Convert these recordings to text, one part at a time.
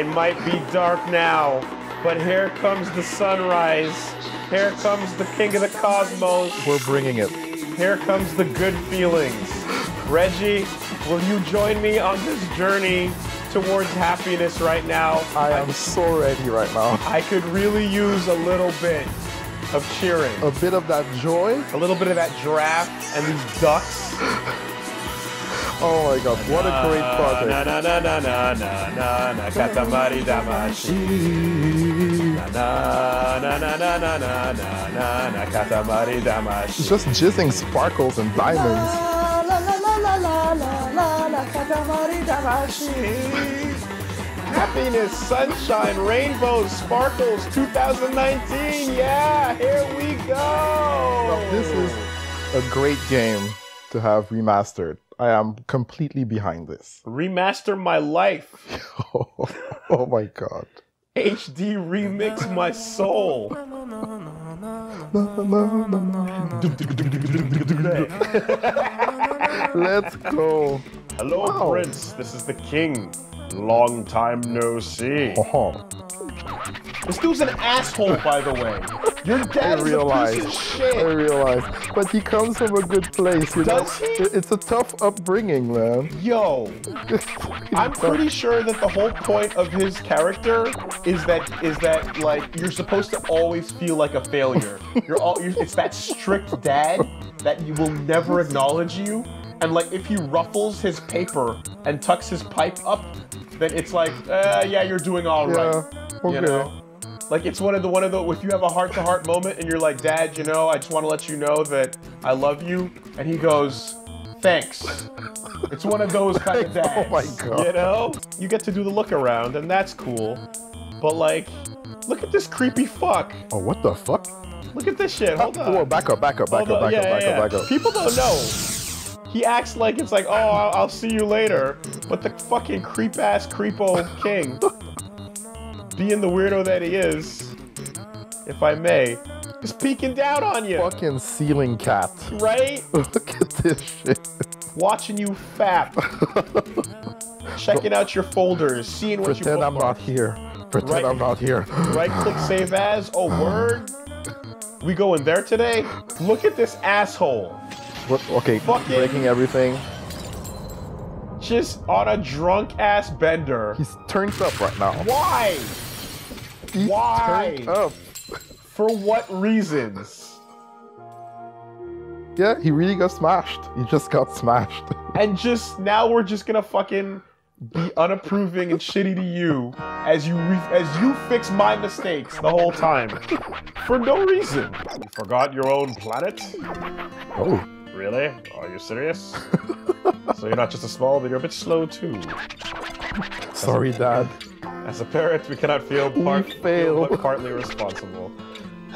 It might be dark now, but here comes the sunrise. Here comes the king of the cosmos. We're bringing it. Here comes the good feelings. Reggie, will you join me on this journey towards happiness right now? I am so ready right now. I could really use a little bit of cheering. A bit of that joy. A little bit of that giraffe and these ducks. Oh my God, what a great project. Katamari Damacy. Katamari Damacy. Just jizzing sparkles and diamonds. Katamari Damacy. Happiness, sunshine, rainbows, sparkles, 2019. Yeah, here we go. This is a great game to have remastered. I am completely behind this. Remaster my life. Oh my God. HD remix my soul. Let's go. Hello, wow. Prince. This is the king. Long time no see. This dude's an asshole, by the way. Your dad is a piece of shit. I realize. But he comes from a good place. Does he? It's a tough upbringing, man. Yo. I'm pretty sure that the whole point of his character is that like you're supposed to always feel like a failure. It's that strict dad that you will never acknowledge you. And like, if he ruffles his paper and tucks his pipe up, then it's like, yeah, you're doing all right. Okay. You know, like it's one of the. If you have a heart-to-heart moment and you're like, Dad, you know, I just want to let you know that I love you, and he goes, thanks. It's one of those kind of dads. Oh my God. You know, you get to do the look around, and that's cool. But like, look at this creepy fuck. Oh, what the fuck? Look at this shit. Hold on. Oh, back up. People don't know. He acts like it's like, oh, I'll see you later, but the fucking creep-ass creepo king, being the weirdo that he is, if I may, is peeking down on you. Fucking ceiling cat. Right? Look at this shit. Watching you fap. Checking out your folders, seeing what you bookmarked. Pretend I'm not here. Pretend I'm not here. Right-click save as. Oh, word. We going there today? Look at this asshole. Okay, fucking breaking everything. Just on a drunk ass bender. He's turned up right now. Why? Why? Turned up. For what reasons? Yeah, he really got smashed. He just got smashed. And just now we're just gonna fucking be unapproving and shitty to you as you fix my mistakes the whole time for no reason. You forgot your own planet? Oh. Really? Are you serious? So you're not just a small, but you're a bit slow too. Sorry, Dad. As a parent, we cannot feel partly responsible.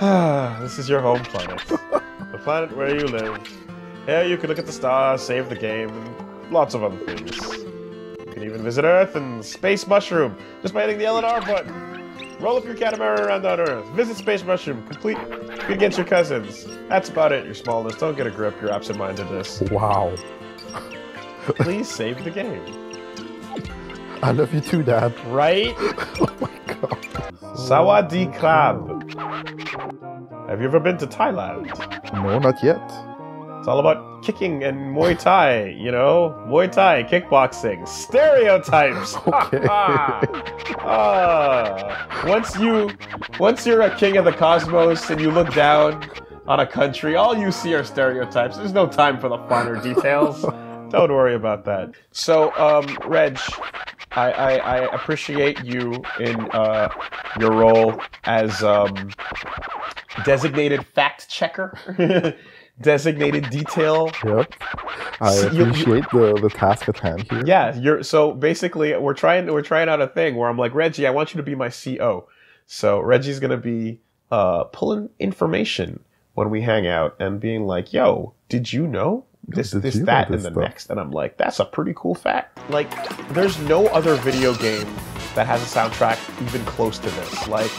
This is your home planet. The planet where you live. Here you can look at the stars, save the game, and lots of other things. You can even visit Earth and Space Mushroom just by hitting the L and R button. Roll up your catamaran around on Earth. Visit Space Mushroom. Complete against your cousins. That's about it. Your smallness. Don't get a grip. You're absent-mindedness. Wow. Please save the game. I love you too, Dad. Right? Oh my God. Sawadee Krab. Have you ever been to Thailand? No, not yet. It's all about kicking and Muay Thai, you know? Muay Thai, kickboxing, stereotypes. Okay. Once you're a king of the cosmos and you look down on a country, all you see are stereotypes. There's no time for the finer details. Don't worry about that. So, Reg, I appreciate you in your role as designated fact checker. Designated detail. Yep. I appreciate the task at hand here. Yeah, so basically we're trying out a thing where I'm like, Reggie, I want you to be my CO. So Reggie's gonna be pulling information when we hang out and being like, yo, did you know this, that, and the next? And I'm like, that's a pretty cool fact. Like, there's no other video game that has a soundtrack even close to this. Like,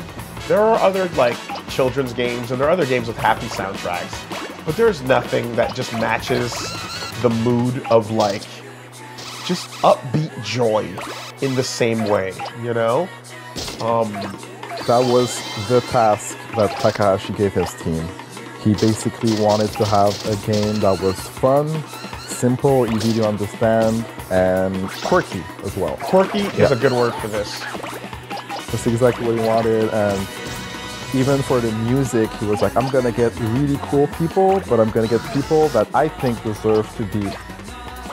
there are other like children's games and there are other games with happy soundtracks. But there's nothing that just matches the mood of, like, just upbeat joy in the same way, you know? That was the task that Takahashi gave his team. He basically wanted to have a game that was fun, simple, easy to understand, and quirky as well. Quirky is a good word for this. That's exactly what he wanted, and even for the music, he was like, I'm gonna get really cool people, but I'm gonna get people that I think deserve to be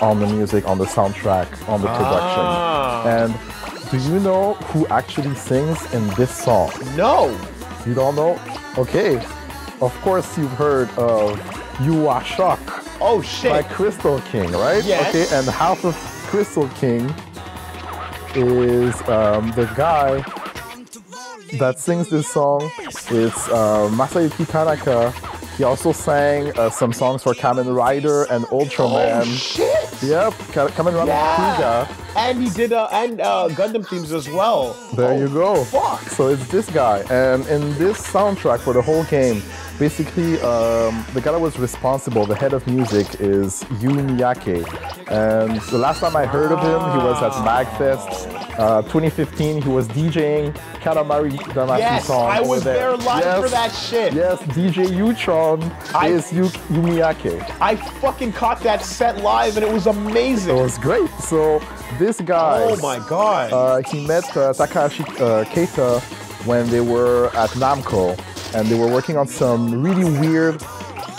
on the music, on the soundtrack, on the production. And do you know who actually sings in this song? No! You don't know? Okay. Of course you've heard of You Are Shocked. Oh shit! By Crystal King, right? Yes. Okay, and half of Crystal King is the guy that sings this song. It's Masayuki Tanaka. He also sang some songs for Kamen Rider and Ultraman. Oh shit! Yep, Kamen Rider Kuga. And he did Gundam themes as well. There you go. Fuck! So it's this guy, and in this soundtrack for the whole game, basically, the guy that was responsible, the head of music, is Yuu Miyake. And the last time I heard of him, he was at MAGFest 2015. He was DJing Katamari Damacy song. Yes, I was there live for that shit. Yes, DJ U-tron is Yuu Miyake. I fucking caught that set live, and it was amazing. It was great. So this guy, oh my god, he met Takahashi Keita when they were at Namco. And they were working on some really weird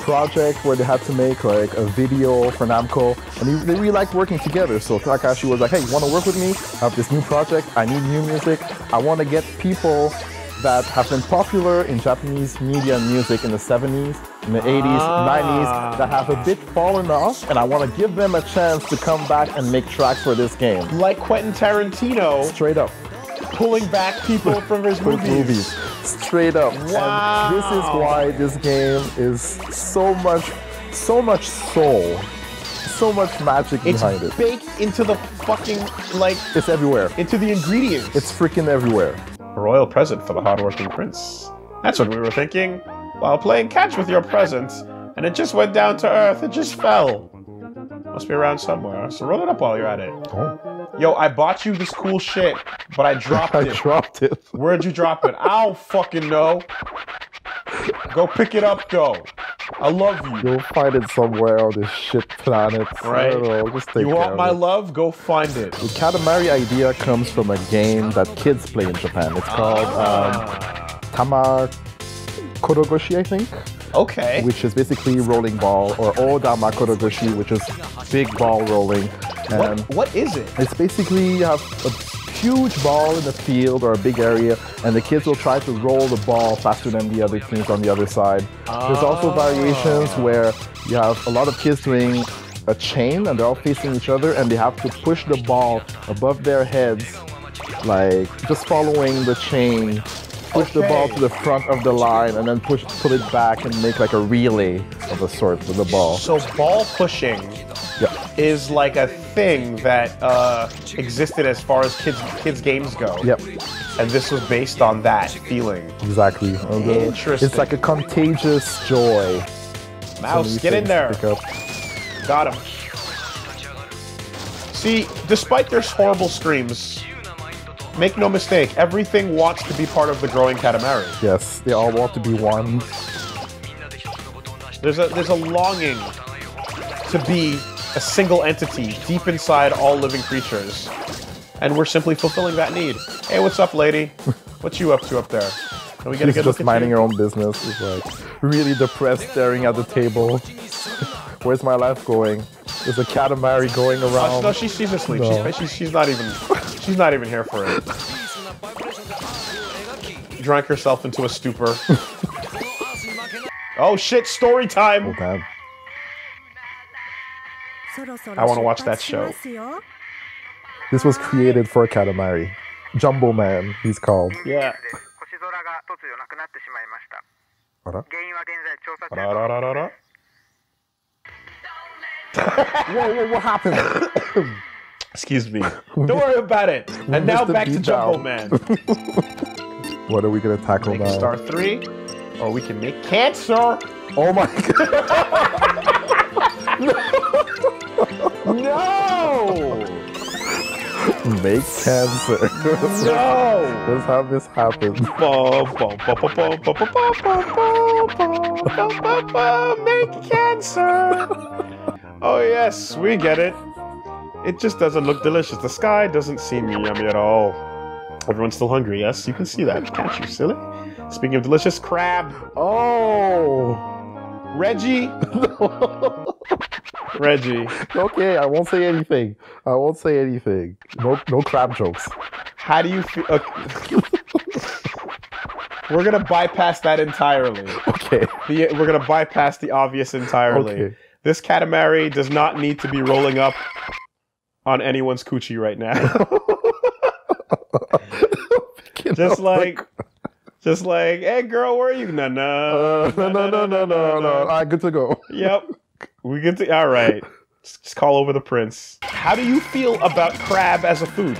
project where they had to make like a video for Namco, and they really liked working together. So Takahashi was like, hey, you want to work with me? I have this new project, I need new music, I want to get people that have been popular in Japanese media and music in the 70s, in the 80s, 90s, that have a bit fallen off, and I want to give them a chance to come back and make tracks for this game. Like Quentin Tarantino. Straight up. Pulling back people from his movies. Straight up. Wow. And this is why this game is so much soul, so much magic behind it. It's baked into the fucking, like... It's everywhere. Into the ingredients. It's freaking everywhere. A royal present for the hardworking prince. That's what we were thinking while playing catch with your presents, and it just went down to earth. It just fell. Must be around somewhere, so roll it up while you're at it. Oh. Yo, I bought you this cool shit, but I dropped it. I dropped it. Where'd you drop it? I don't fucking know. Go pick it up, though. I love you. You'll find it somewhere on this shit planet. Right. Know, just take you want my love? Go find it. The Katamari idea comes from a game that kids play in Japan. It's called Tamakorogashi, I think. Okay. Which is basically rolling ball, or Tamakorogashi, which is big ball rolling. And what is it? It's basically you have a huge ball in the field or a big area, and the kids will try to roll the ball faster than the other teams on the other side. There's also variations where you have a lot of kids doing a chain, and they're all facing each other, and they have to push the ball above their heads, like just following the chain. Push the ball to the front of the line, and then pull it back and make like a relay of a sort with the ball. So ball pushing is like a thing that existed as far as kids games go. Yep. And this was based on that feeling. Exactly. Interesting. It's like a contagious joy. Mouse, get in there. Got him. See, despite their horrible screams, make no mistake, everything wants to be part of the growing Katamari. Yes, they all want to be one. There's a longing to be a single entity deep inside all living creatures. And we're simply fulfilling that need. Hey, what's up, lady? What you up to up there? Can we get a good look at you? She's just minding her own business. She's like really depressed, staring at the table. Where's my life going? There's a Katamari going around. No, she's asleep. No. She's not even... She's not even here for it. Drank herself into a stupor. Oh shit, story time! Oh, God. I want to watch that show. This was created for Katamari. Jumbo Man, he's called. Yeah. Whoa, what happened? Excuse me. Don't worry about it. And now back to Jumbo Man. What are we gonna tackle now? Star 3, or we can make cancer. Oh my god! No! No! make cancer. No! That's how this happens. Make cancer! Oh yes, we get it. It just doesn't look delicious. The sky doesn't seem yummy at all. Everyone's still hungry, yes? You can see that, can't you, silly? Speaking of delicious, crab. Oh! Reggie! Reggie. Okay, I won't say anything. I won't say anything. No crab jokes. How do you feel? Okay. We're gonna bypass that entirely. Okay. We're gonna bypass the obvious entirely. Okay. This Katamari does not need to be rolling up on anyone's coochie right now. Just like, hey girl, where are you? No. All right, good to go. Yep. We get to, all right. Just call over the prince. How do you feel about crab as a food?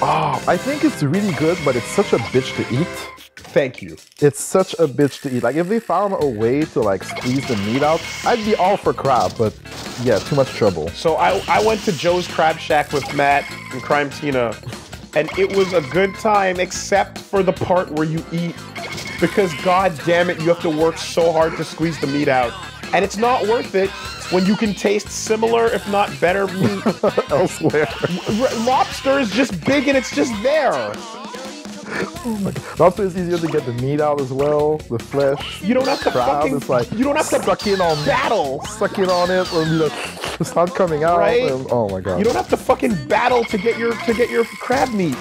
Oh, I think it's really good, but it's such a bitch to eat. Thank you. It's such a bitch to eat. Like, if they found a way to, like, squeeze the meat out, I'd be all for crab, but yeah, too much trouble. So I went to Joe's Crab Shack with Matt and Crime Tina. And it was a good time, except for the part where you eat. Because god damn it, you have to work so hard to squeeze the meat out. And it's not worth it when you can taste similar, if not better, meat elsewhere. Lobster is just big and it's just there. Oh my god. Lobster is easier to get the meat out as well, the flesh. You don't have to battle, suck in on it, or it's not coming out. Right? And, oh my god! You don't have to fucking battle to get your crab meat.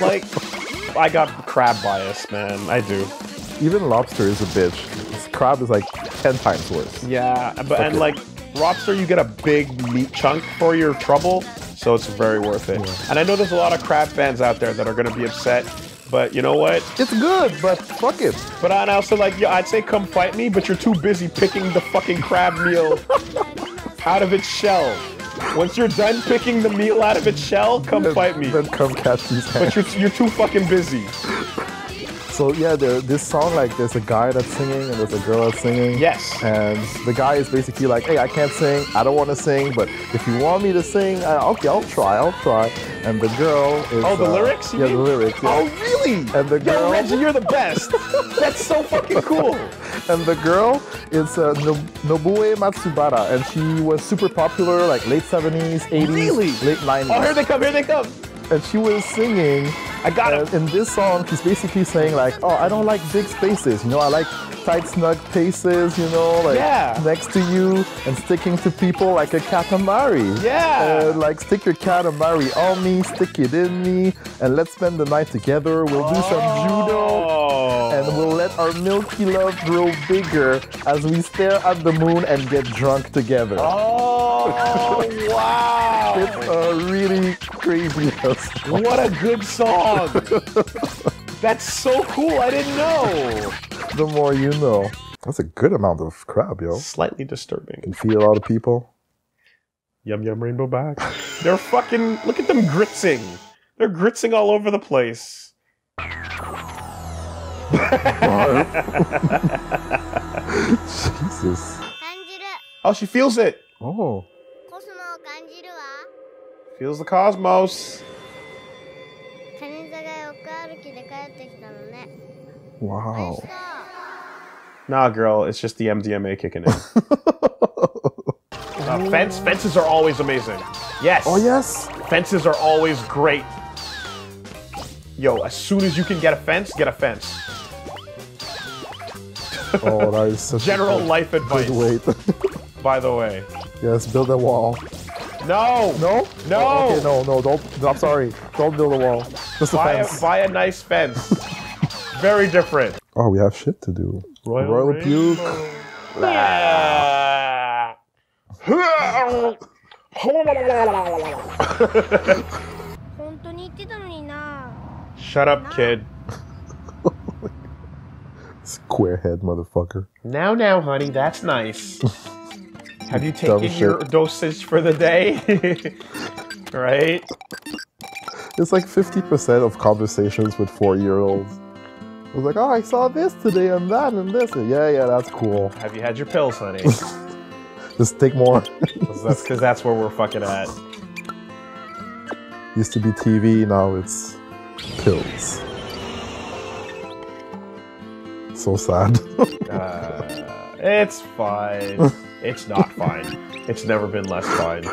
Like, I got crab bias, man. I do. Even lobster is a bitch. This crab is like 10 times worse. Yeah, but and like lobster, you get a big meat chunk for your trouble. So it's very worth it. Yeah. And I know there's a lot of crab fans out there that are going to be upset, but you know what? It's good, but fuck it. But I also like, yeah, I'd say come fight me, but you're too busy picking the fucking crab meal out of its shell. Once you're done picking the meal out of its shell, come fight me. Then come catch these hands. But you're too fucking busy. So yeah, this song, like, there's a guy that's singing and there's a girl that's singing. Yes. And the guy is basically like, hey, I can't sing, I don't want to sing, but if you want me to sing, okay, I'll try. And the girl is... Oh, the lyrics? Yeah, the lyrics. Yeah. Oh, really? And the girl... Yo, Reggie, you're the best. That's so fucking cool. And the girl is Nobue Matsubara, and she was super popular, like, late 70s, 80s, really? Late 90s. Oh, here they come, here they come. And she was singing, in this song, she's basically saying like, oh, I don't like big spaces, you know, I like tight, snug paces, you know, like next to you and sticking to people like a Katamari. Yeah. Like, stick your Katamari on me, stick it in me, and let's spend the night together. We'll do some judo, and we'll let our milky love grow bigger as we stare at the moon and get drunk together. Oh, wow. It's a really crazy song. What a good song. That's so cool. I didn't know. The more you know. That's a good amount of crab, yo. Slightly disturbing. Can feed a lot of people. Yum yum rainbow back. They're fucking... Look at them gritzing. They're gritzing all over the place. Jesus. Oh, she feels it. Oh. Feels the cosmos. Wow. Nah, girl, it's just the MDMA kicking in. Fences are always amazing. Yes. Oh, yes? Fences are always great. Yo, as soon as you can get a fence, get a fence. Oh, that is such general life advice. Wait. By the way. Yes, build a wall. No! No? No! Oh, okay, no, don't. I'm sorry. Don't build a wall. Just a fence. Buy a nice fence. Very different. Oh, we have shit to do. Royal puke. Shut up, kid. Squarehead, motherfucker. Now, honey, that's nice. Have you taken your dosage for the day? Right? It's like 50% of conversations with 4-year-olds. I was like, oh, I saw this today and that and this. And yeah, that's cool. Have you had your pills, honey? Just take more. Because that's where we're fucking at. Used to be TV, now it's pills. So sad. It's fine. It's not fine. It's never been less fine.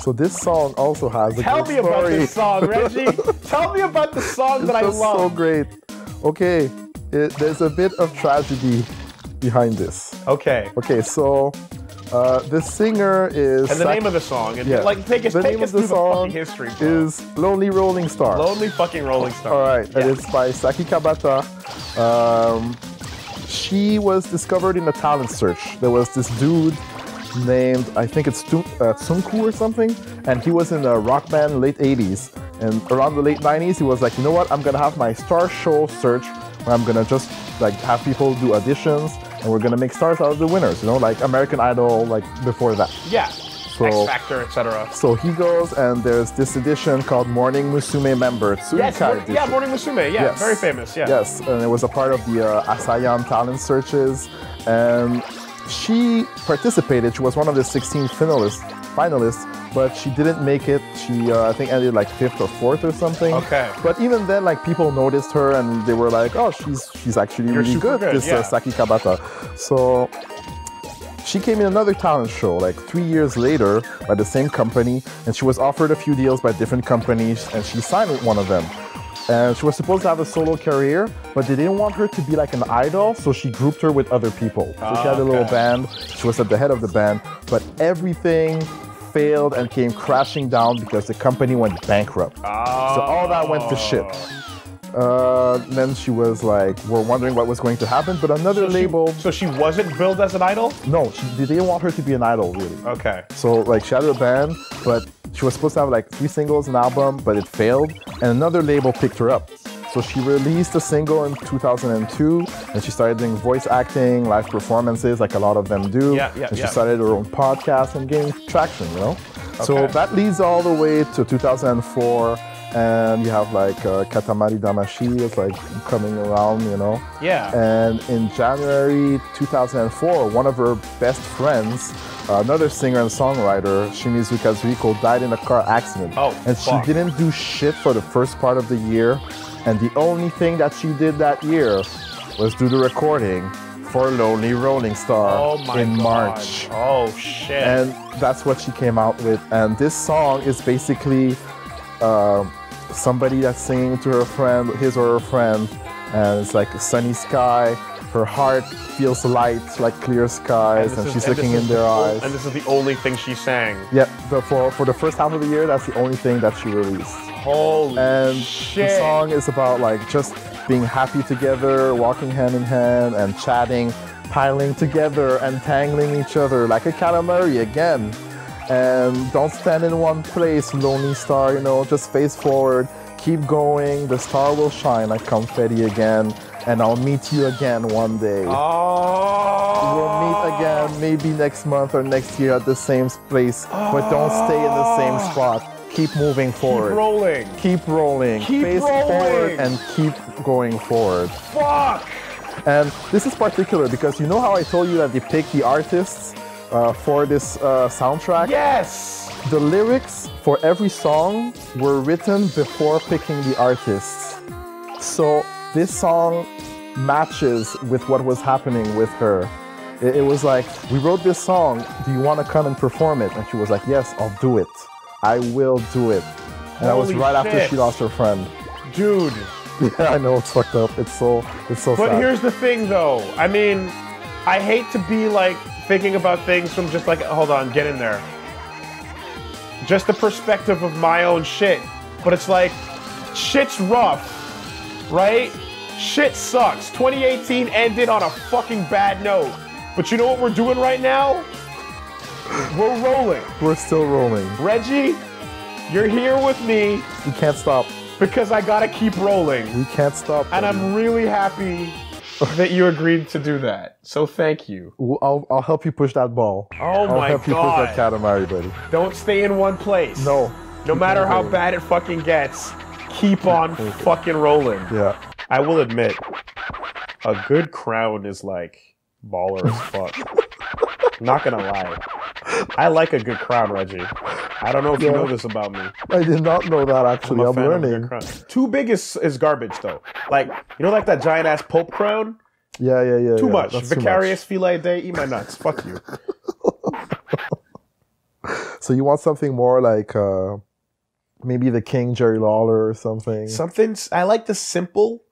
So this song also has a great story. Tell me about this song, Reggie. Tell me about the song that I love. It's so great. Okay, there's a bit of tragedy behind this. Okay. Okay, so the singer is... And the name of the song. And yeah. Like, take us through the fucking history, bro. Is Lonely Rolling Star. Lonely fucking Rolling Star. All right, yeah. And it's by Saki Kabata. She was discovered in a talent search. There was this dude named, I think it's Tsunku or something, and he was in a rock band late 80s. And around the late 90s, he was like, you know what, I'm gonna have my star show search where I'm gonna just like have people do auditions and we're gonna make stars out of the winners, you know, like American Idol, like before that. Yeah, so, X Factor, etc. So he goes and there's this edition called Morning Musume member, Tsunku. Yes, yeah, Morning Musume, yeah, yes. Very famous, yeah. Yes, and it was a part of the Asayan talent searches, and she participated. She was one of the 16 finalists, but she didn't make it. She, I think, ended like 5th or 4th or something. Okay. But even then, like people noticed her and they were like, "Oh, she's actually really good." This Saki Kabata. So she came in another talent show like 3 years later by the same company, and she was offered a few deals by different companies, and she signed with one of them. And she was supposed to have a solo career, but they didn't want her to be like an idol, so she grouped her with other people. So she had a little band, she was at the head of the band, but everything failed and came crashing down because the company went bankrupt. So all that went to shit. Then she was like, we're wondering what was going to happen, but another label... So she wasn't billed as an idol? No, they didn't want her to be an idol, really. Okay. So like she had a band, but... She was supposed to have like 3 singles, an album, but it failed, and another label picked her up. So she released a single in 2002, and she started doing voice acting, live performances, like a lot of them do. And she started her own podcast and gained traction, you know? Okay. So that leads all the way to 2004, and you have like Katamari Damacy is like coming around, you know? Yeah. And in January 2004, one of her best friends, another singer and songwriter, Shimizu Kazuhiko, died in a car accident. And she didn't do shit for the first part of the year. And the only thing that she did that year was do the recording for Lonely Rolling Star in March. Oh, shit. And that's what she came out with. And this song is basically somebody that's singing to her friend, his or her friend. And it's like a sunny sky. Her heart feels light, like clear skies, and she's looking in their eyes. And this is the only thing she sang. Yeah, for the first half of the year, that's the only thing that she released. Holy shit! And the song is about like just being happy together, walking hand in hand, and chatting, piling together, and tangling each other like a calamari again. And don't stand in one place, lonely star, you know, just face forward, keep going, the star will shine like confetti again. And I'll meet you again one day. We'll meet again maybe next month or next year at the same place, but don't stay in the same spot. Keep moving forward. Keep rolling. Keep rolling. Face forward and keep going forward. Fuck! And this is particular because you know how I told you that they picked the artists for this soundtrack? Yes! The lyrics for every song were written before picking the artists. So this song matches with what was happening with her. It was like, we wrote this song, do you want to come and perform it? And she was like, yes, I'll do it. I will do it. And that was right after she lost her friend. Dude. Yeah, I know, it's fucked up. It's so sad. But here's the thing, though. I mean, I hate to be, like, thinking about things from just like, hold on, get in there. Just the perspective of my own shit. But it's like, shit's rough, right? Shit sucks. 2018 ended on a fucking bad note. But you know what we're doing right now? We're rolling. We're still rolling. Reggie, you're here with me. We can't stop. Because I gotta keep rolling. We can't stop. And I'm really happy that you agreed to do that. So thank you. I'll help you push that ball. Oh my God. I'll help you push that Katamari, buddy. Don't stay in one place. No. No matter how bad it fucking gets. Keep on fucking rolling. Yeah. I will admit, a good crown is like baller as fuck. Not gonna lie. I like a good crown, Reggie. I don't know if you know this about me. I did not know that, actually. I'm learning. Too big is garbage, though. Like, you know, like that giant-ass Pope crown? Yeah, yeah, yeah. Too much. Vicarious Filet Day, eat my nuts. Fuck you. So you want something more like maybe the King Jerry Lawler or something? Something, I like the simple,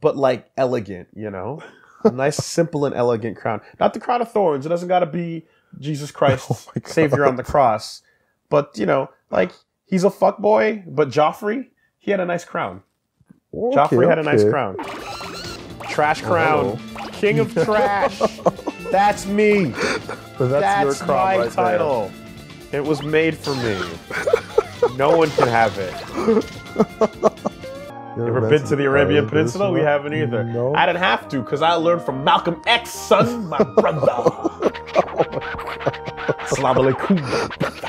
but like elegant, you know? A nice, simple, and elegant crown. Not the crown of thorns. It doesn't got to be Jesus Christ, Savior on the cross. But, you know, like, he's a fuckboy, but Joffrey, he had a nice crown. Okay, Joffrey had a nice crown. Trash crown. Oh. King of trash. That's me. So that's your crown, my title. There. It was made for me. No one can have it. You ever been to the Arabian Peninsula? We haven't either. No. I didn't have to, because I learned from Malcolm X, son, my brother. Assalamu alaikum, my brother.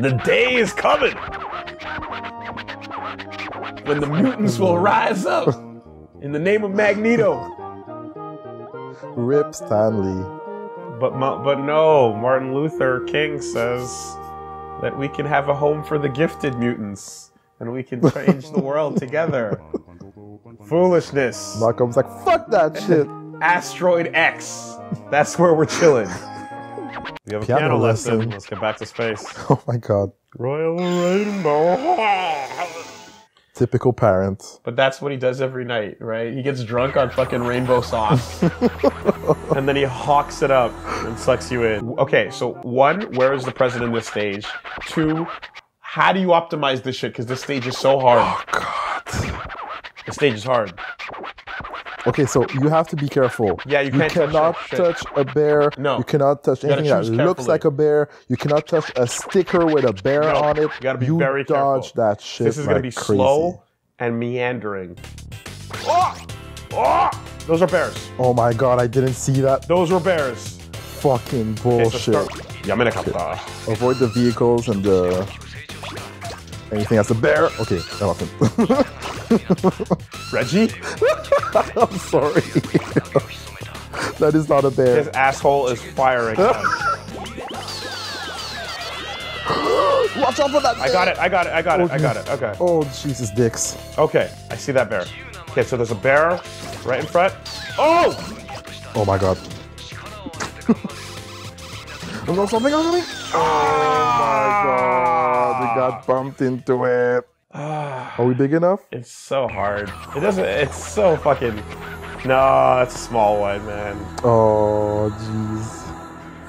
The day is coming when the mutants will rise up in the name of Magneto. Rip Stanley. But no, Martin Luther King says that we can have a home for the gifted mutants. And we can change the world together. Foolishness. Malcolm's like, fuck that shit. Asteroid X. That's where we're chilling. We have a piano lesson. Let's get back to space. Oh my god. Royal Rainbow. Typical parents. But that's what he does every night, right? He gets drunk on fucking rainbow sauce. And then he hawks it up and sucks you in. Okay, so one, where is the president this stage? Two, how do you optimize this shit? Because this stage is so hard. Oh, God. The stage is hard. Okay, so you have to be careful. Yeah, you cannot touch a bear. No. You cannot touch anything that looks like a bear. You cannot touch a sticker with a bear on it. You gotta be very careful. Dodge that shit. This is like gonna be crazy. Slow and meandering. Oh! Oh! Those are bears. Oh my God, I didn't see that. Those were bears. Fucking bullshit. Okay, so avoid the vehicles and the... Anything that's a bear? Okay, that wasn't. Reggie? I'm sorry. That is not a bear. His asshole is firing. Watch out for that bear. I got it. Okay. Oh, Jesus dicks. Okay, I see that bear. Okay, so there's a bear right in front. Oh! Oh my God. Something? Oh my God, we got bumped into it. Are we big enough? It's so hard. It doesn't, it's so fucking... No, that's a small one, man. Oh,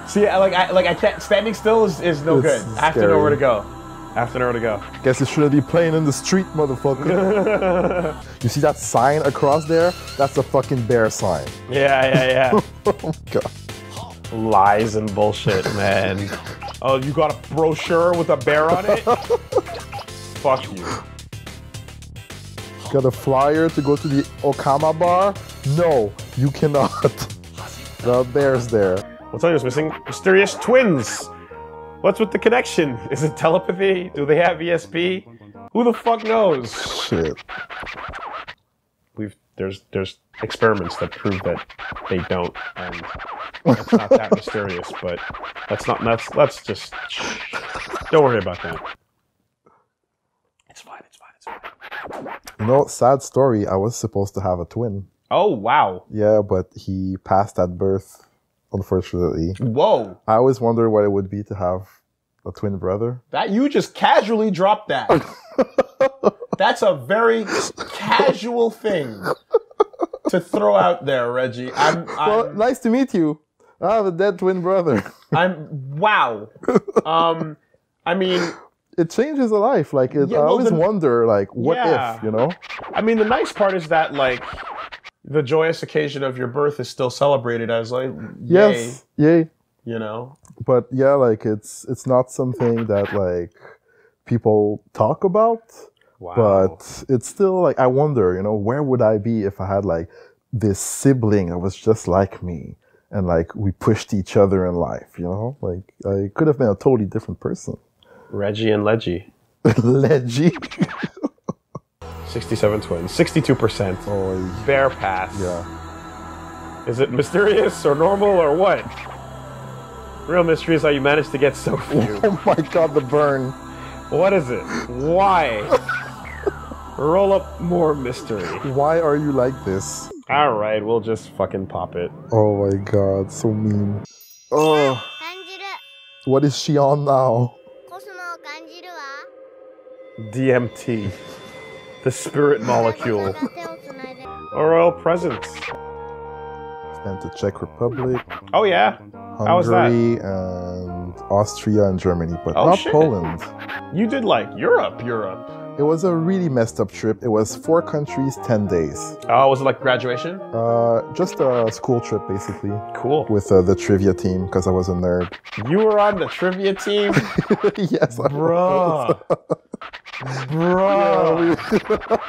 jeez. See, I can't, standing still is no good. Scary. I have to know where to go. I have to know where to go. Guess you shouldn't be playing in the street, motherfucker. You see that sign across there? That's a fucking bear sign. Yeah. Oh God. Lies and bullshit, man. Oh, you got a brochure with a bear on it? Fuck you. Got a flyer to go to the Okama bar? No, you cannot. The bear's there. What's on yours missing? Mysterious twins. What's with the connection? Is it telepathy? Do they have ESP? Who the fuck knows? Shit. There's experiments that prove that they don't, and it's not that mysterious. But let's just don't worry about that. It's fine. You know, sad story. I was supposed to have a twin. Oh wow. Yeah, but he passed at birth, unfortunately. Whoa. I always wondered what it would be to have a twin brother. That you just casually dropped that. That's a very casual thing to throw out there, Reggie. Well, nice to meet you. I have a dead twin brother. Wow. I mean, it changes a life. Like it, I always wonder, like, what if, you know? I mean, the nice part is that, like, the joyous occasion of your birth is still celebrated as, like, yes, yay, you know. But yeah, like it's not something that like people talk about. Wow. But it's still like, I wonder, you know, where would I be if I had like this sibling that was just like me and like we pushed each other in life, you know? Like I could have been a totally different person. Reggie and Leggy. Leggy. 67 twins, 62%. Oh, bear pass. Yeah. Is it mysterious or normal or what? Real mystery is how you managed to get so few. Oh my god, the burn. What is it? Why? Roll up more mystery. Why are you like this? Alright, we'll just fucking pop it. Oh my god, so mean. Oh. What is she on now? DMT. The spirit molecule. A royal presence. It's time to Czech Republic. Oh yeah. Hungary, how was that? And Austria and Germany, but oh, not shit. Poland. You did like Europe. It was a really messed up trip. It was 4 countries, 10 days. Oh, was it like graduation? Just a school trip, basically. Cool. With the trivia team, because I was a nerd. You were on the trivia team? Yes, Bruh. I was. Bruh.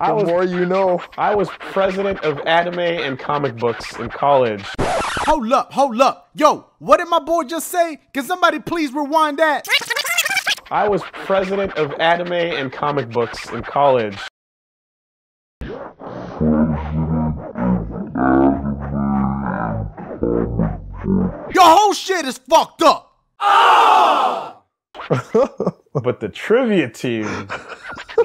Yeah, the more you know. I was president of anime and comic books in college. Hold up. Yo, what did my boy just say? Can somebody please rewind that? I was president of anime and comic books in college. Your whole shit is fucked up! Oh! But the trivia team...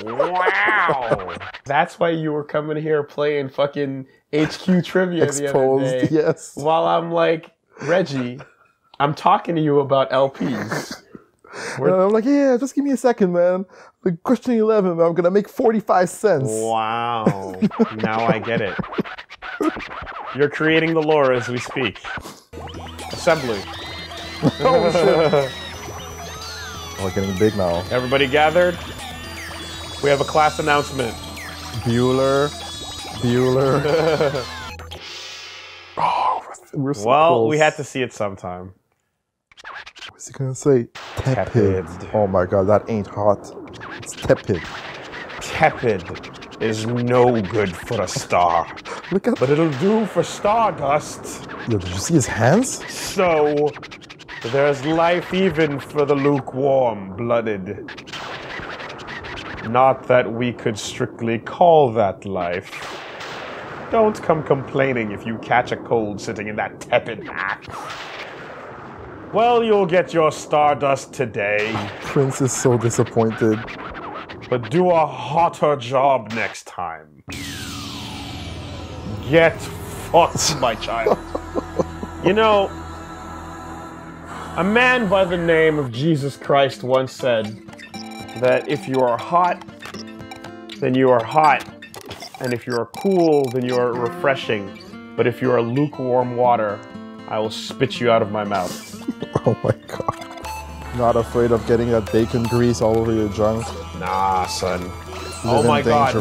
Wow! That's why you were coming here playing fucking HQ trivia Exposed, the other day. Yes. While I'm like, Reggie, I'm talking to you about LPs. I'm like, yeah, just give me a second, man. Like, question 11, I'm gonna make 45 cents. Wow. Now I get it. You're creating the lore as we speak. Assembly. Oh, shit. We're getting big now. Everybody gathered? We have a class announcement. Bueller. Oh, we're so close. We had to see it sometime. What's he gonna say? Tepid. Oh my god, that ain't hot. It's tepid. Tepid is no good for a star. Look at. But it'll do for stardust. Yo, did you see his hands? So, there's life even for the lukewarm-blooded. Not that we could strictly call that life. Don't come complaining if you catch a cold sitting in that tepid back. Well, you'll get your stardust today. Prince is so disappointed. But do a hotter job next time. Get fucked, my child. You know, a man by the name of Jesus Christ once said that if you are hot, then you are hot. And if you are cool, then you are refreshing. But if you are lukewarm water, I will spit you out of my mouth. Oh my god. Not afraid of getting that bacon grease all over your junk? Nah, son. Oh my god.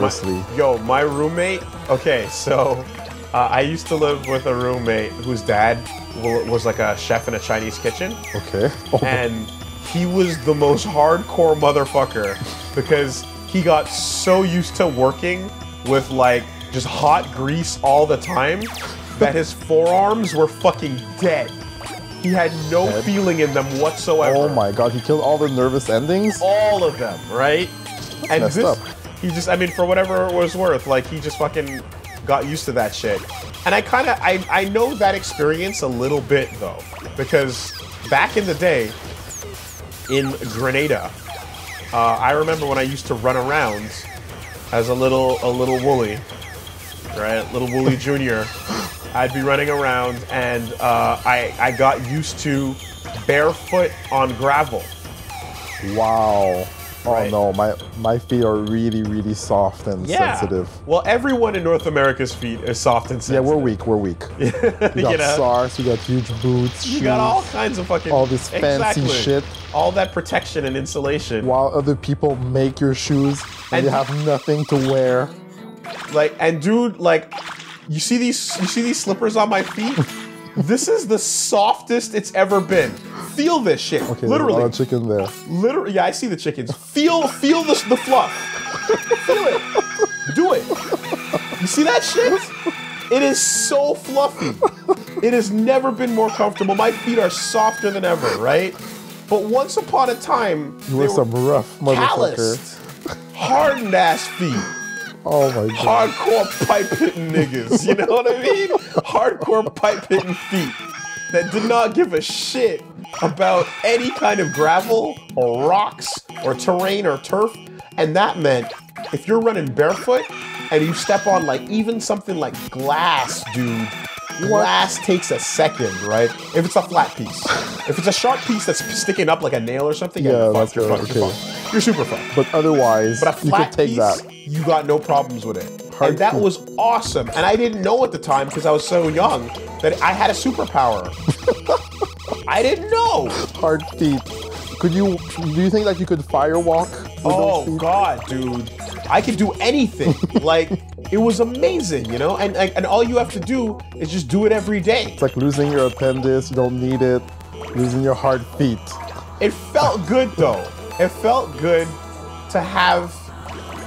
Yo, my roommate. Okay, so I used to live with a roommate whose dad was like a chef in a Chinese kitchen. Okay. Oh. And he was the most hardcore motherfucker because he got so used to working with like just hot grease all the time that his forearms were fucking dead. He had no feeling in them whatsoever. Oh my god, he killed all the nervous endings? All of them, right? That's and messed up. He just, I mean, for whatever it was worth, like, he just fucking got used to that shit. And I kind of, I know that experience a little bit, though. Because back in the day, in Grenada, I remember when I used to run around as a little wooly, right? Little wooly junior. I'd be running around, and I got used to barefoot on gravel. Wow. Oh right. No, my feet are really, really soft and sensitive. Well, everyone in North America's feet is soft and sensitive. Yeah, we're weak. We got SARS, we got huge boots, shoes. You got all kinds of fucking... All this fancy shit. All that protection and insulation. While other people make your shoes, and you have nothing to wear. Like, and dude, like... You see these slippers on my feet? This is the softest it's ever been. Feel this shit. Okay, literally. There's a lot of chicken there. Literally, yeah, I see the chickens. Feel the fluff. Feel it. Do it. You see that shit? It is so fluffy. It has never been more comfortable. My feet are softer than ever, right? But once upon a time, you were some rough motherfucker. Hardened ass feet. Oh my god. Hardcore pipe hitting niggas, you know what I mean? Hardcore pipe hitting feet that did not give a shit about any kind of gravel or rocks or terrain or turf. And that meant if you're running barefoot and you step on like even something like glass, dude, glass takes a second, right? If it's a flat piece. If it's a sharp piece that's sticking up like a nail or something, yeah, you're super fun. But otherwise, but a flat piece, you got no problems with it. And that was awesome. And I didn't know at the time because I was so young that I had a superpower. I didn't know. Hard feet. Could you? Do you think like you could firewalk? Oh God, dude! I could do anything. Like it was amazing, you know. And all you have to do is just do it every day. It's like losing your appendix. You don't need it. Losing your hard feet. It felt good though. It felt good to have.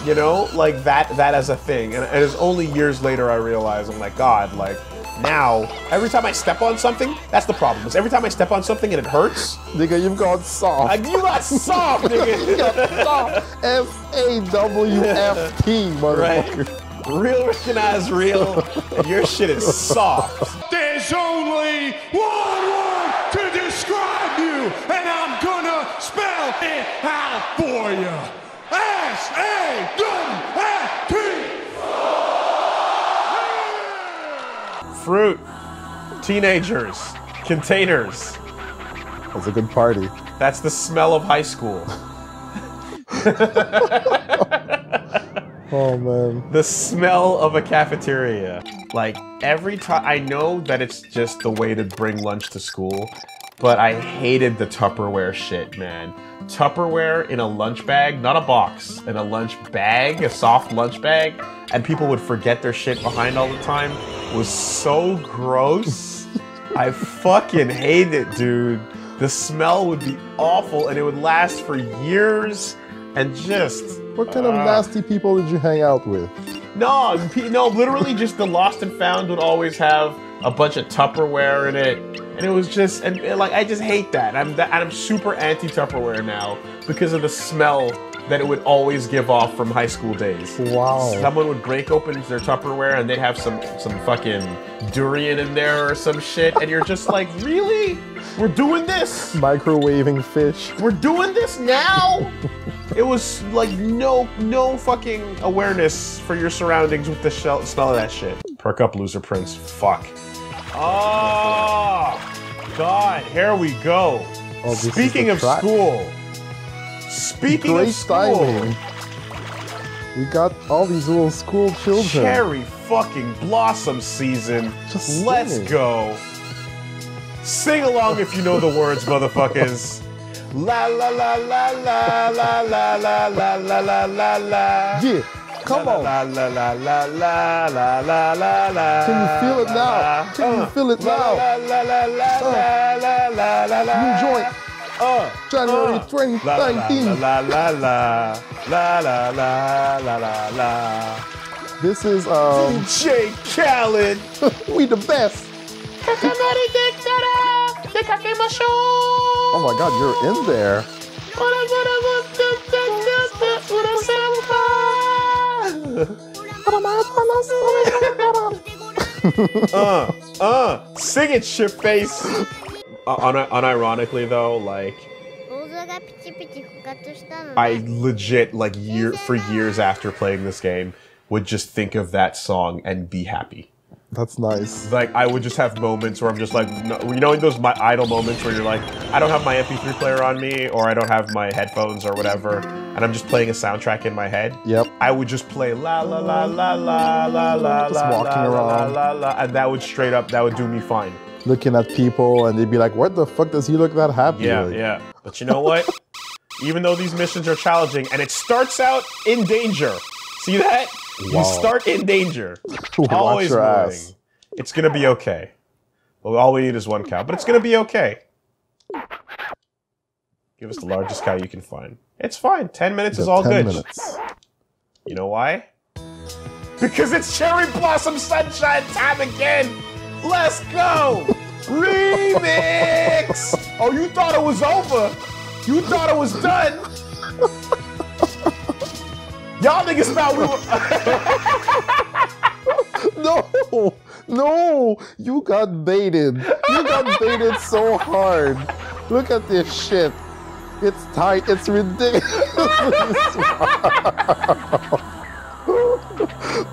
You know, like that as a thing. And it's only years later I realized, I'm like, God, like, now, every time I step on something, that's the problem. Is every time I step on something and it hurts. Nigga, you've gone soft. You got soft, nigga. You got soft. F-A-W-F-T, motherfucker. Right? Real recognized real, and your shit is soft. There's only one word to describe you, and I'm gonna spell it out for you. S-A-W-F-T! Fruit, teenagers, containers. That's a good party. That's the smell of high school. Oh man. The smell of a cafeteria. Like every time, I know that it's just the way to bring lunch to school, but I hated the Tupperware shit, man. Tupperware in a lunch bag, not a box, in a lunch bag, a soft lunch bag, and people would forget their shit behind all the time, was so gross. I fucking hate it, dude. The smell would be awful, and it would last for years, and just... What kind of nasty people did you hang out with? No, literally just the lost and found would always have a bunch of Tupperware in it. And it was just, and like, I just hate that. I'm super anti-Tupperware now because of the smell that it would always give off from high school days. Wow. Someone would break open their Tupperware and they'd have some fucking durian in there or some shit. And you're just like, really? We're doing this? Microwaving fish. We're doing this now? It was like no fucking awareness for your surroundings with the smell of that shit. Perk up, loser prince. Fuck. Oh, God, here we go. Oh, speaking of school. Timing. We got all these little school children. Cherry fucking blossom season. Just let's go. Sing along if you know the words, motherfuckers. La la la la la la la la la la la la la. Yeah. Come on. La la la la la la la la la. Can you feel it now? Can you feel it now? La la la la la la la la. New joint. January 2019. La la la la la la la la la. This is DJ Khaled. We the best. Katamari Damacy, the Kakemasho. Oh my God, you're in there. Sing it, shitface. Unironically though, like I legit like for years after playing this game would just think of that song and be happy. That's nice. Like I would just have moments where I'm just like, no, you know, those my idle moments where you're like, I don't have my MP3 player on me, or I don't have my headphones or whatever, and I'm just playing a soundtrack in my head. Yep. I would just play la la la la la la la, just walking around, la la la, and that would straight up, that would do me fine. Looking at people, and they'd be like, what the fuck does he look that happy? Yeah, like? Yeah. But you know what? Even though these missions are challenging, and it starts out in danger. See that? Wow. You start in danger. Always moving. It's gonna be okay. Well, all we need is one cow, but it's gonna be okay. Give us the largest cow you can find. It's fine. 10 minutes is all good. You know why? Because it's cherry blossom sunshine time again. Let's go. Remix. Oh, you thought it was over? You thought it was done? Y'all niggas thought we were... No, you got baited. You got baited so hard. Look at this shit. It's tight. It's ridiculous.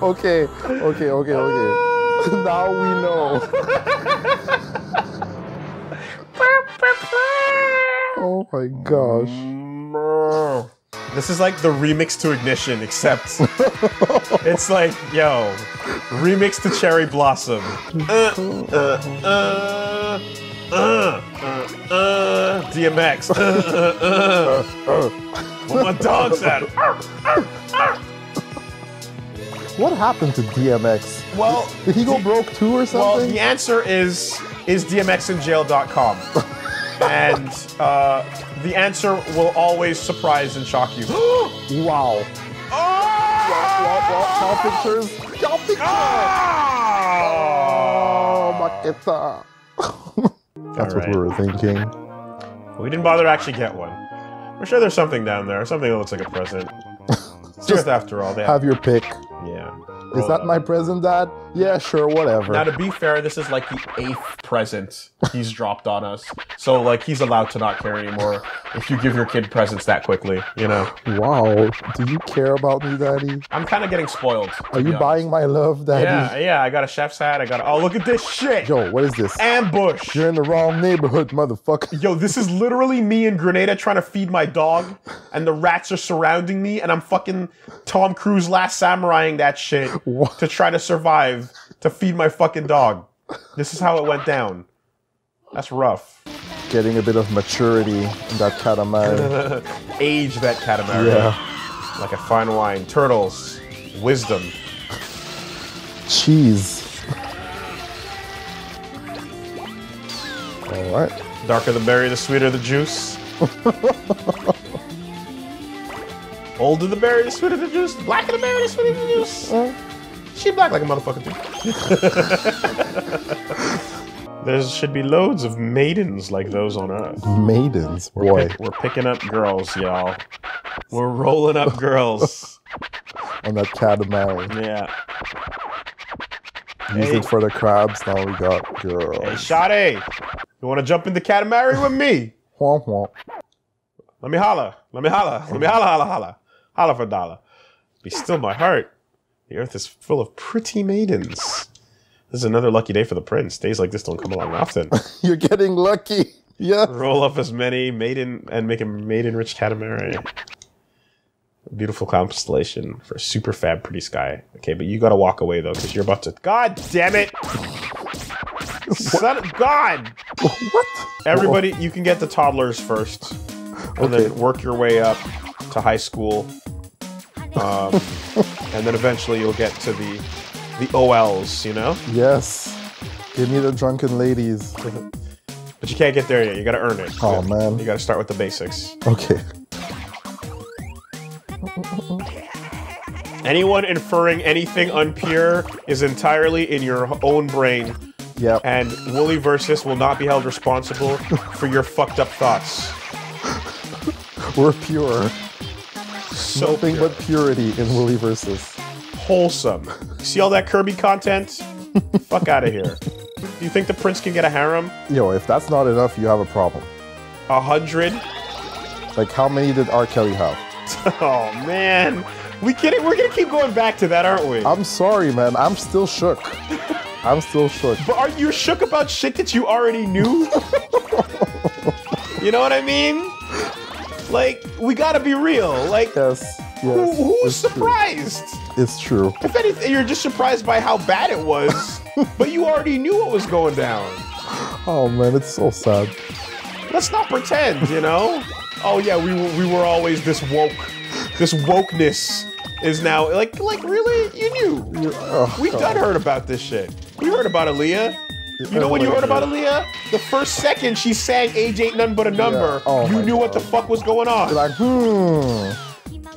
Okay. Now we know. Oh my gosh. This is like the remix to Ignition, except it's like, yo, remix to Cherry Blossom. DMX. Well, my dog's at. What happened to DMX? Well, did he go broke too or something? Well, the answer is DMXinjail.com. And the answer will always surprise and shock you. Wow. Oh! Y'all pictures. Y'all pictures. Oh, Maketa. That's right. What we were thinking. We didn't bother to actually get one. We're sure there's something down there, something that looks like a present. Just after all, they have your pick. Yeah. Is that my present, Dad? Yeah, sure, whatever. Now, to be fair, this is like the 8th present he's dropped on us. So, like, he's allowed to not care anymore if you give your kid presents that quickly, you know? Wow. Do you care about me, Daddy? I'm kind of getting spoiled. Are you buying my love, Daddy? Yeah. I got a chef's hat. Oh, look at this shit. Yo, what is this? Ambush. You're in the wrong neighborhood, motherfucker. Yo, this is literally me in Grenada trying to feed my dog, and the rats are surrounding me, and I'm fucking Tom Cruise Last Samuraiing that shit. What? To try to survive, to feed my fucking dog. This is how it went down. That's rough. Getting a bit of maturity in that Katamari. Age that Katamari. Yeah. Like a fine wine. Turtles. Wisdom. Cheese. All right. Darker the berry, the sweeter the juice. Older the berry, the sweeter the juice. Blacker the berry, the sweeter the juice. She black like a motherfucker too. There should be loads of maidens like those on Earth. Maidens? Boy. We're picking up girls, y'all. We're rolling up girls. On that Katamari. Yeah. Use it for the crabs, now we got girls. Hey, Shade! You wanna jump in the Katamari with me? Womp womp. Let me holla. Let me holla. Let me holla, holla, holla. Holla for dollar. Be still my heart. The earth is full of pretty maidens. This is another lucky day for the prince. Days like this don't come along often. You're getting lucky. Yeah. Roll up as many maiden and make a maiden-rich Katamari. Beautiful constellation for a super fab pretty sky. Okay, but you gotta walk away though, because you're about to. God damn it! Son of God! What? Everybody, you can get the toddlers first, and then work your way up to high school. And then eventually you'll get to the OLs, you know? Yes. Give me the drunken ladies. But you can't get there yet. You gotta earn it. Oh, man. You gotta start with the basics. Okay. Anyone inferring anything unpure is entirely in your own brain. Yep. And Wooly Versus will not be held responsible for your fucked up thoughts. We're pure. So nothing pure. But purity in Wooly Versus. Wholesome. See all that Kirby content? Fuck out of here. Do you think the prince can get a harem? Yo, if that's not enough, you have a problem. 100? Like, how many did R. Kelly have? Oh, man. We're gonna keep going back to that, aren't we? I'm sorry, man. I'm still shook. I'm still shook. But are you shook about shit that you already knew? You know what I mean? Like, we gotta be real. Like, yes, who's surprised? True. It's true. If anything, you're just surprised by how bad it was, but you already knew what was going down. Oh man, it's so sad. Let's not pretend, you know? Oh yeah, we were always this woke. This wokeness is now like really? You knew. We done heard about this shit. We heard about Aaliyah. You know when you heard about Aaliyah? The first second she sang Age Ain't None But a Number, you knew what the fuck was going on. You're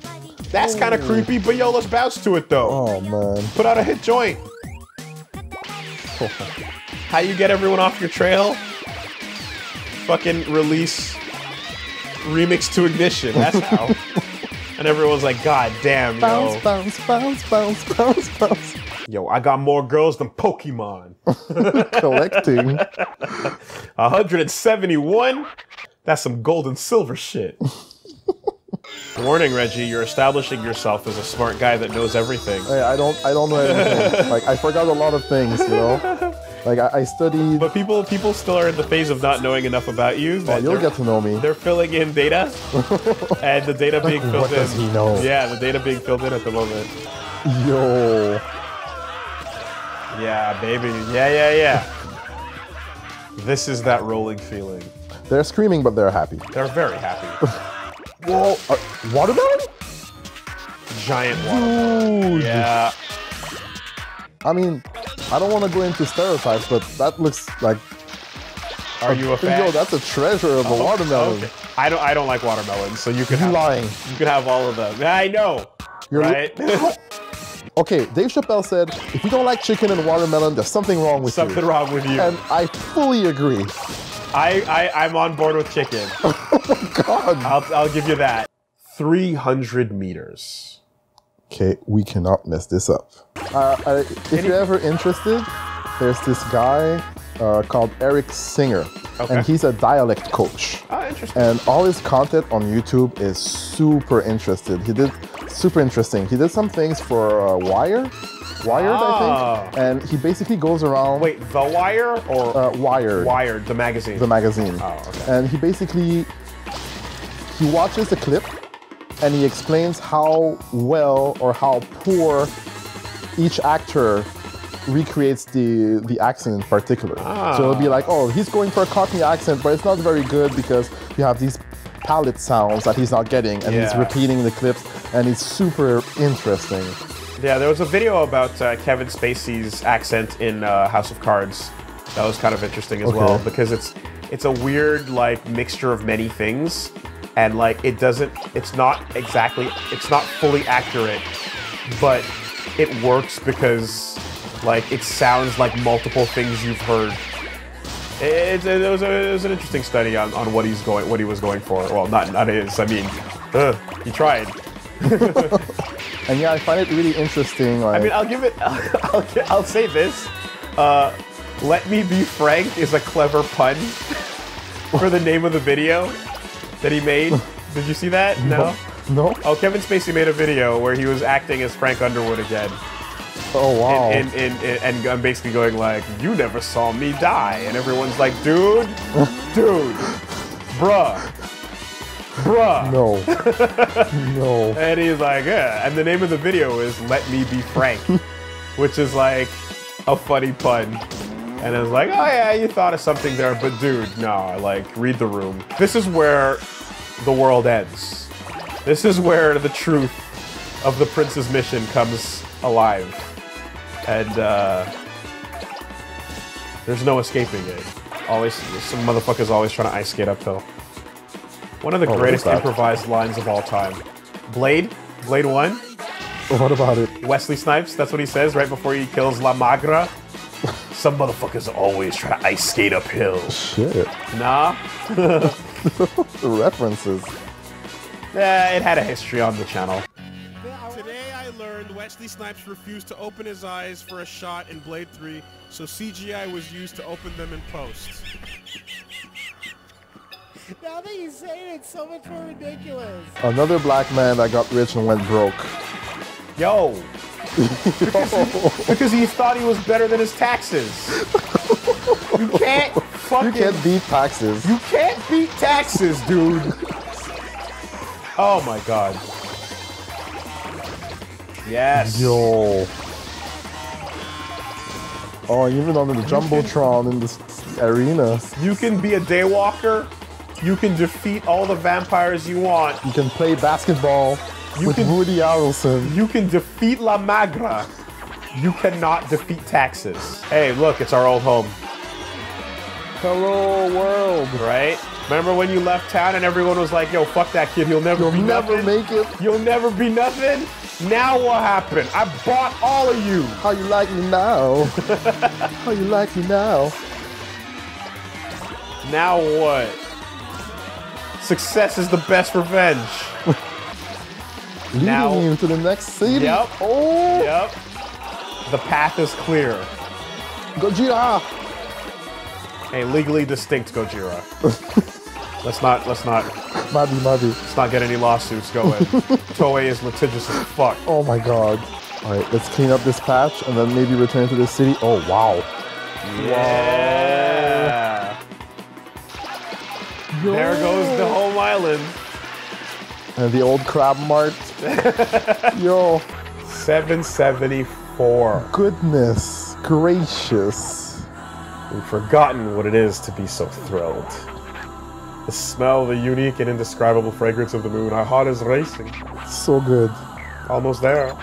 like, That's kind of creepy, but yo, let's bounce to it though. Oh, man. Put out a hit joint. How you get everyone off your trail? Fucking release Remix to Ignition. That's how. And everyone's like, God damn, bounce, yo. Bounce, bounce, bounce, bounce, bounce. Yo, I got more girls than Pokemon. Collecting. 171? That's some gold and silver shit. Warning, Reggie, you're establishing yourself as a smart guy that knows everything. I don't know everything. Like, I forgot a lot of things, you know? Like, I studied... But people still are in the phase of not knowing enough about you. Oh, you'll get to know me. They're filling in data, and the data being filled in... What does he know? Yeah, the data being filled in at the moment. Yo. Yeah, baby. Yeah. This is that rolling feeling. They're screaming, but they're happy. They're very happy. Whoa, watermelon? Giant watermelon. Dude. Yeah. I mean, I don't want to go into stereotypes, but that looks like... Are you a fan? Yo, that's a treasure of a watermelon. Okay. I don't like watermelon, so you could have... You're lying. You could have all of them. I know, you're right? Okay, Dave Chappelle said, if you don't like chicken and watermelon, there's something wrong with you. Something wrong with you. And I fully agree. I'm on board with chicken. Oh my god. I'll give you that. 300 meters. Okay, we cannot mess this up. If you're ever interested, there's this guy called Eric Singer. Okay. And he's a dialect coach. Oh, interesting. And all his content on YouTube is super interesting. He did some things for Wired, I think, and he basically goes around... Wait, The Wire or... Wired. Wired, the magazine. The magazine. Oh, okay. And he basically, he watches the clip and he explains how well or how poor each actor recreates the accent in particular. Ah. So it'll be like, oh, he's going for a Cockney accent, but it's not very good because you have these palate sounds that he's not getting, and he's repeating the clips, and it's super interesting. Yeah, there was a video about Kevin Spacey's accent in House of Cards. That was kind of interesting as well, because it's a weird like mixture of many things, and like it's not fully accurate, but it works because like it sounds like multiple things you've heard. It was an interesting study on what he was going for. Well, not his. I mean, he tried. And yeah, I find it really interesting. Like... I mean, I'll say this. Let me be frank is a clever pun for the name of the video that he made. Did you see that? No. Oh, Kevin Spacey made a video where he was acting as Frank Underwood again. Oh wow. And I'm basically going like, you never saw me die, and everyone's like, dude, bruh. No. And he's like, yeah. And the name of the video is Let Me Be Frank, which is like a funny pun. And I was like, oh yeah, you thought of something there, but dude, no, like, read the room. This is where the world ends. This is where the truth of the Prince's mission comes alive. And there's no escaping it. Always, some motherfucker's always trying to ice skate uphill. One of the greatest improvised lines of all time. Blade 1. What about it? Wesley Snipes, that's what he says right before he kills La Magra. Some motherfuckers always try to ice skate uphill. Shit. Nah. The references. Yeah, it had a history on the channel. Today I learned Wesley Snipes refused to open his eyes for a shot in Blade 3, so CGI was used to open them in post. Now that you say it, it's so much more ridiculous. Another black man that got rich and went broke. Yo. Because he thought he was better than his taxes. You can't beat taxes. You can't beat taxes, dude. Oh my god. Yes. Yo. Oh, even on the Jumbotron in this arena. You can be a daywalker. You can defeat all the vampires you want. You can play basketball with Woody Harrelson. You can defeat La Magra. You cannot defeat taxes. Hey, look, it's our old home. Hello, world. Right? Remember when you left town and everyone was like, yo, fuck that kid, you'll never be nothing. You'll never be nothing? Now what happened? I bought all of you. How you like me now? How you like me now? Now what? Success is the best revenge. Leading you to the next city. Yep. Oh. Yep. The path is clear. Gojira. Hey, legally distinct Gojira. Let's not get any lawsuits going. Toei is litigious as fuck. Oh my god. Alright, let's clean up this patch and then maybe return to the city. Oh wow. Yeah. Wow. There goes the whole island. And the old crab mart. Yo. 774. Goodness gracious. We've forgotten what it is to be so thrilled. The smell, the unique and indescribable fragrance of the moon. Our heart is racing. So good. Almost there.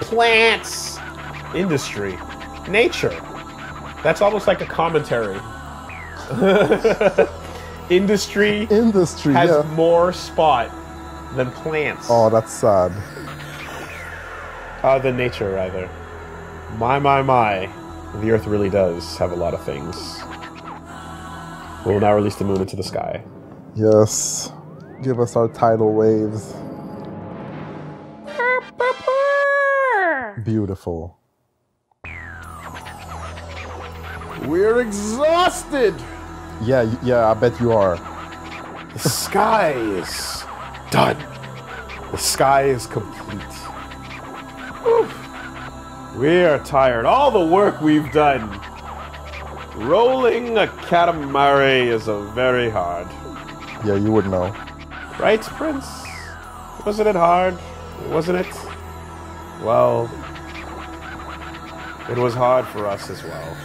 Plants! Industry. Nature. That's almost like a commentary. Industry has more spot than plants. Oh, that's sad. Than nature, rather. My. The Earth really does have a lot of things. We'll now release the moon into the sky. Yes. Give us our tidal waves. Beautiful. We're exhausted! Yeah, I bet you are. The sky is done. The sky is complete. Oof. We are tired. All the work we've done. Rolling a Katamari is a very hard. Yeah, you would know. Right, Prince? Wasn't it hard? Wasn't it? Well, it was hard for us as well.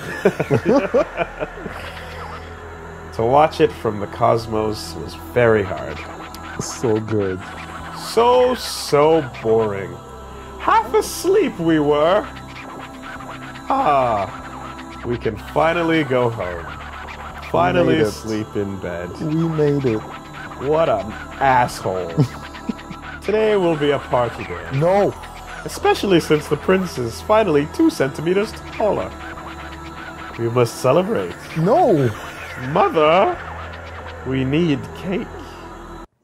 To watch it from the cosmos was very hard. So good. So boring. Half asleep we were. Ah, we can finally go home. Finally sleep in bed. We made it. What an asshole. Today will be a party day. No. Especially since the prince is finally 2 centimeters taller. We must celebrate. No! Mother, we need cake.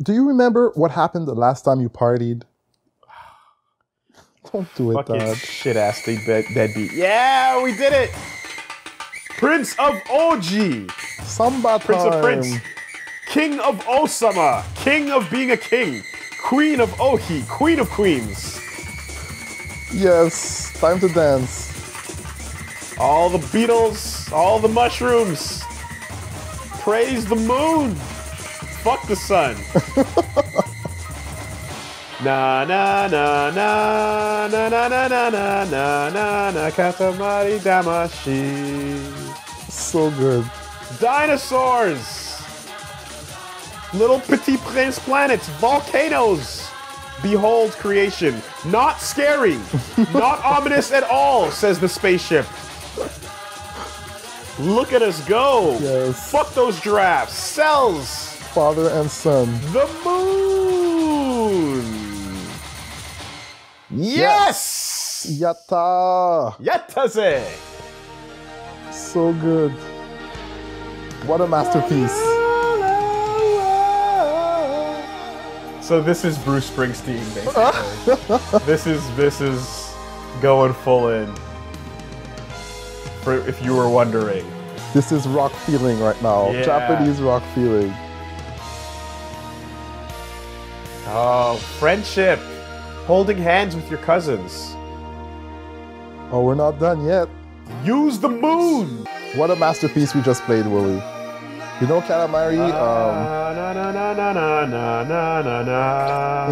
Do you remember what happened the last time you partied? Don't do it, Dad. Fucking shit-ass deadbeat. Yeah, we did it! Prince of Oji! Samba time! Prince of Prince! King of Osama! King of being a king! Queen of Ohi! Queen of Queens! Yes, time to dance. All the beetles, all the mushrooms. Praise the moon. Fuck the sun. Na na na na na na na na na na na na Katamari Damacy. So good. Dinosaurs. Little Petit Prince planets, volcanoes. Behold creation. Not scary. Not ominous at all, says the spaceship. Look at us go. Yes. Fuck those giraffes. Cells. Father and son. The moon. Yes. Yatta. Yattase. So good. What a masterpiece. So this is Bruce Springsteen, basically. This is going full in. For if you were wondering, this is rock feeling right now. Yeah. Japanese rock feeling. Oh, friendship, holding hands with your cousins. Oh, we're not done yet. Use the moon. What a masterpiece we just played, Willie. You know Katamari,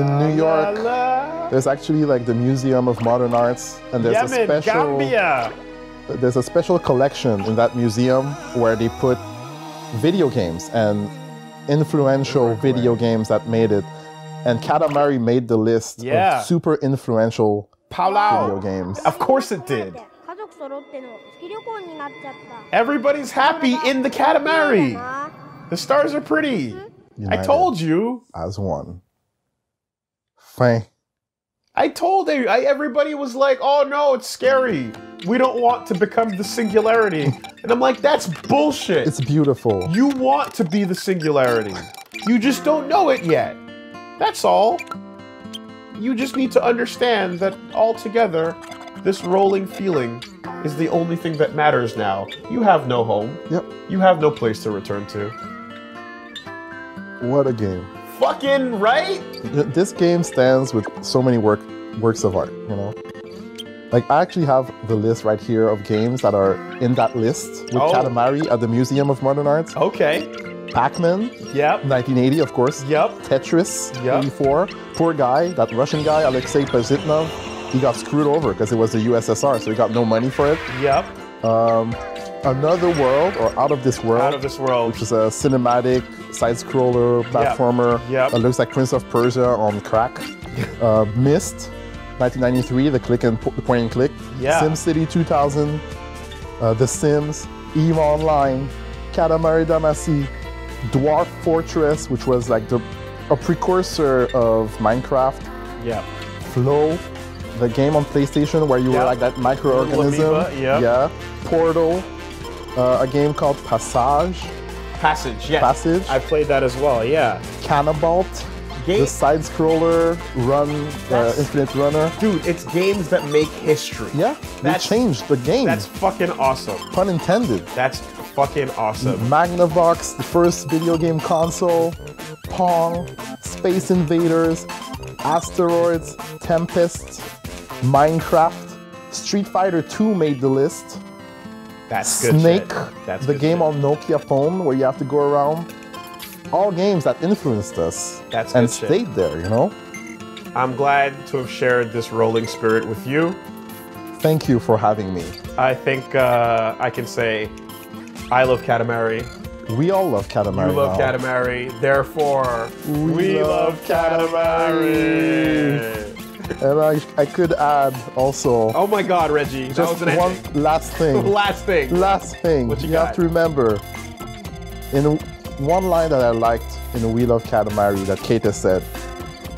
in New York, there's actually like the Museum of Modern Arts, and there's Yemen, there's a special collection in that museum where they put video games and influential video games that made it, and Katamari made the list of super influential video games. Of course it did. Everybody's happy in the Katamari. The stars are pretty. United I told you. As one. Fine. I told you. Everybody was like, oh no, it's scary. We don't want to become the singularity. And I'm like, that's bullshit. It's beautiful. You want to be the singularity. You just don't know it yet. That's all. You just need to understand that altogether, this rolling feeling is the only thing that matters now. You have no home. Yep. You have no place to return to. What a game. Fucking right? This game stands with so many works of art, you know? Like, I actually have the list right here of games that are in that list with Katamari at the Museum of Modern Arts. Okay. Pac-Man. Yep. 1980, of course. Yep. Tetris. Yep. 84. Poor guy, that Russian guy, Alexei Pajitnov, he got screwed over because it was the USSR, so he got no money for it. Yep. Another World, or Out of This World. Out of This World. Which is a cinematic side-scroller platformer. Yep. Yep. It looks like Prince of Persia on crack. Myst. 1993, the point and click. Yeah. SimCity 2000, The Sims, EVE Online, Katamari Damacy, Dwarf Fortress, which was like a precursor of Minecraft. Yeah. Flow, the game on PlayStation where you were like that microorganism. Yeah. Portal, a game called Passage. Passage, yeah. Passage. I played that as well. Yeah. Cannibalt. The side-scroller, Infinite Runner. Dude, it's games that make history. Yeah, they changed the game. That's fucking awesome. Pun intended. That's fucking awesome. Magnavox, the first video game console, Pong, Space Invaders, Asteroids, Tempest, Minecraft, Street Fighter 2 made the list. That's good shit. Snake, that's the game on Nokia phone where you have to go around. All games that influenced us and stayed there, you know? I'm glad to have shared this rolling spirit with you. Thank you for having me. I think I can say I love Katamari. We all love Katamari. You love Katamari, therefore we love Katamari. And I could add also... Oh my God, Reggie, that was an one ending. Last thing. Last thing. Last thing. What you have to remember, in one line that I liked in We Love Katamari that Keita said.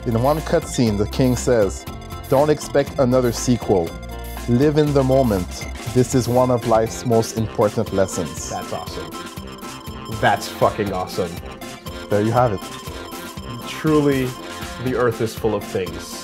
In one cutscene, the king says, "Don't expect another sequel. Live in the moment. This is one of life's most important lessons." That's awesome. That's fucking awesome. There you have it. Truly, the earth is full of things.